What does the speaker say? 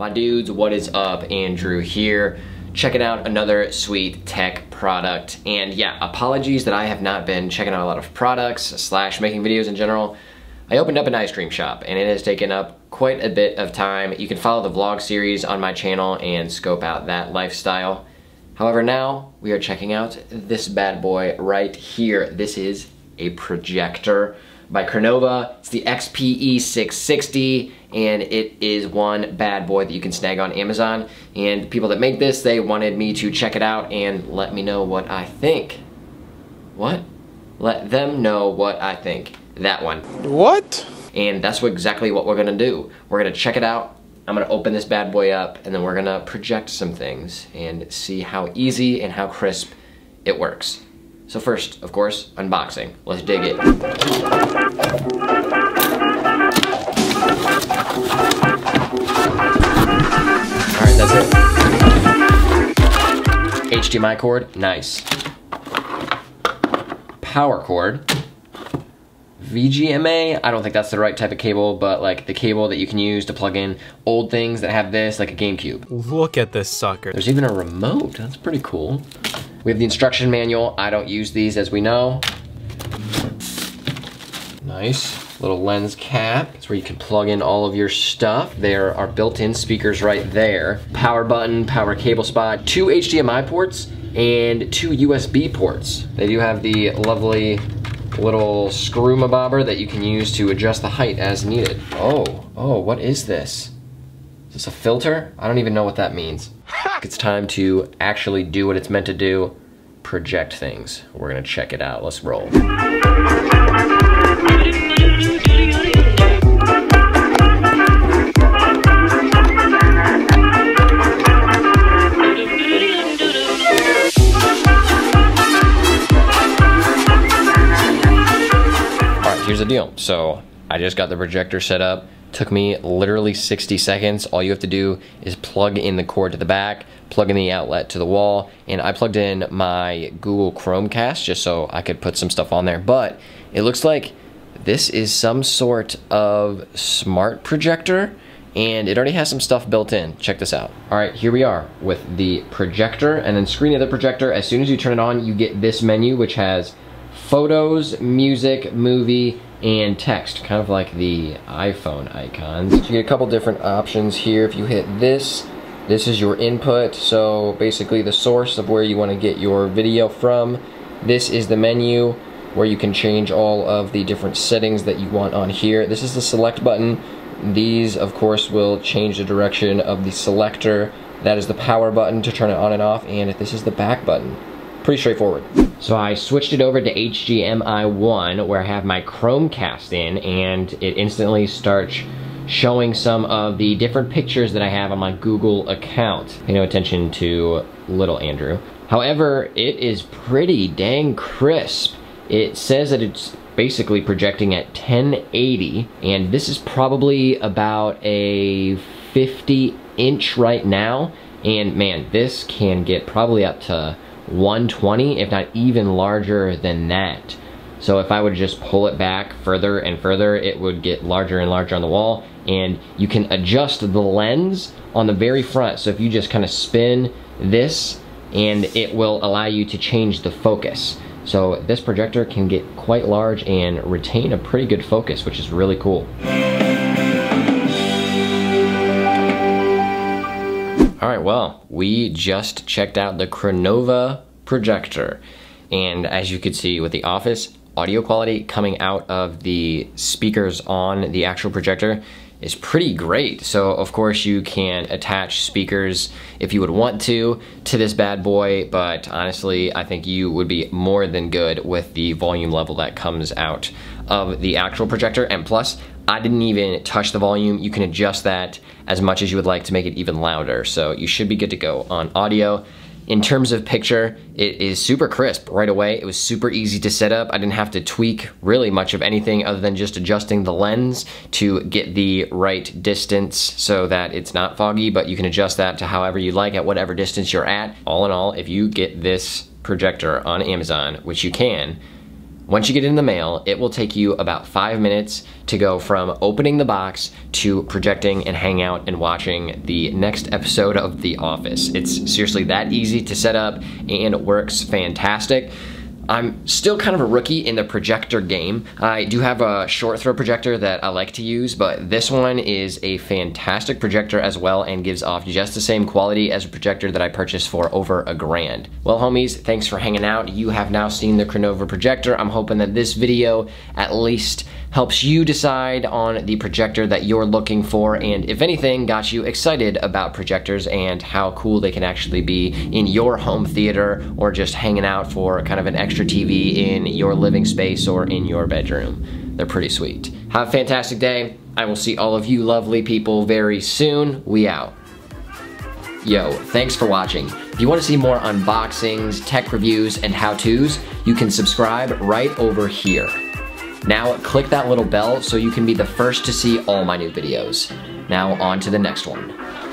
My dudes, what is up? Andrew here, checking out another sweet tech product. And yeah, apologies that I have not been checking out a lot of products slash making videos in general. I opened up an ice cream shop and it has taken up quite a bit of time. You can follow the vlog series on my channel and scope out that lifestyle. However, now we are checking out this bad boy right here. This is a projector by Crenova. It's the XPE660, and it is one bad boy that you can snag on Amazon. And the people that make this, they wanted me to check it out and let me know what I think. What? Let them know what I think. That one. What? And that's exactly what we're gonna do. We're gonna check it out, I'm gonna open this bad boy up, and then we're gonna project some things and see how easy and how crisp it works. So first, of course, unboxing. Let's dig it. All right, that's it. HDMI cord, nice. Power cord. VGA, I don't think that's the right type of cable, but like the cable that you can use to plug in old things that have this, like a GameCube. Look at this sucker. There's even a remote, that's pretty cool. We have the instruction manual. I don't use these, as we know. Nice, little lens cap. It's where you can plug in all of your stuff. There are built-in speakers right there. Power button, power cable spot, two HDMI ports, and two USB ports. They do have the lovely little screw mabobber that you can use to adjust the height as needed. Oh, what is this? Is this a filter? I don't even know what that means. It's time to actually do what it's meant to do, project things. We're gonna check it out, let's roll. Here's the deal. So I just got the projector set up. Took me literally 60 seconds. All you have to do is plug in the cord to the back, plug in the outlet to the wall, and I plugged in my Google Chromecast just so I could put some stuff on there. But it looks like this is some sort of smart projector, and it already has some stuff built in. Check this out. All right, here we are with the projector and then screen of the projector. As soon as you turn it on, you get this menu, which has photos, music, movie, and text, kind of like the iPhone icons. So you get a couple different options here. If you hit this, this is your input, so basically the source of where you want to get your video from. This is the menu where you can change all of the different settings that you want on here. This is the select button. These, of course, will change the direction of the selector. That is the power button to turn it on and off, and this is the back button. Pretty straightforward. So I switched it over to HDMI 1 where I have my Chromecast in, and it instantly starts showing some of the different pictures that I have on my Google account. Pay no attention to little Andrew. However, it is pretty dang crisp. It says that it's basically projecting at 1080, and this is probably about a 50 inch right now, and man, this can get probably up to 120, if not even larger than that. So if I would just pull it back further and further, it would get larger and larger on the wall, and you can adjust the lens on the very front. So if you just kind of spin this, and it will allow you to change the focus. So this projector can get quite large and retain a pretty good focus, which is really cool. All right, well, we just checked out the Crenova projector. And as you could see with the office, audio quality coming out of the speakers on the actual projector is pretty great. So of course you can attach speakers if you would want to this bad boy, but honestly, I think you would be more than good with the volume level that comes out of the actual projector. And plus, I didn't even touch the volume. You can adjust that as much as you would like to make it even louder. So you should be good to go on audio. In terms of picture, it is super crisp right away. It was super easy to set up. I didn't have to tweak really much of anything other than just adjusting the lens to get the right distance so that it's not foggy, but you can adjust that to however you like at whatever distance you're at. All in all, if you get this projector on Amazon, which you can, Once you get it in the mail, it will take you about 5 minutes to go from opening the box to projecting and hang out and watching the next episode of The Office. It's seriously that easy to set up and it works fantastic. I'm still kind of a rookie in the projector game. I do have a short throw projector that I like to use, but this one is a fantastic projector as well and gives off just the same quality as a projector that I purchased for over $1,000. Well, homies, thanks for hanging out. You have now seen the Crenova projector. I'm hoping that this video at least helps you decide on the projector that you're looking for, and if anything, got you excited about projectors and how cool they can actually be in your home theater or just hanging out for kind of an extra TV in your living space or in your bedroom. They're pretty sweet. Have a fantastic day. I will see all of you lovely people very soon. We out. Yo, thanks for watching. If you want to see more unboxings, tech reviews, and how-tos, you can subscribe right over here. Now click that little bell so you can be the first to see all my new videos. Now on to the next one.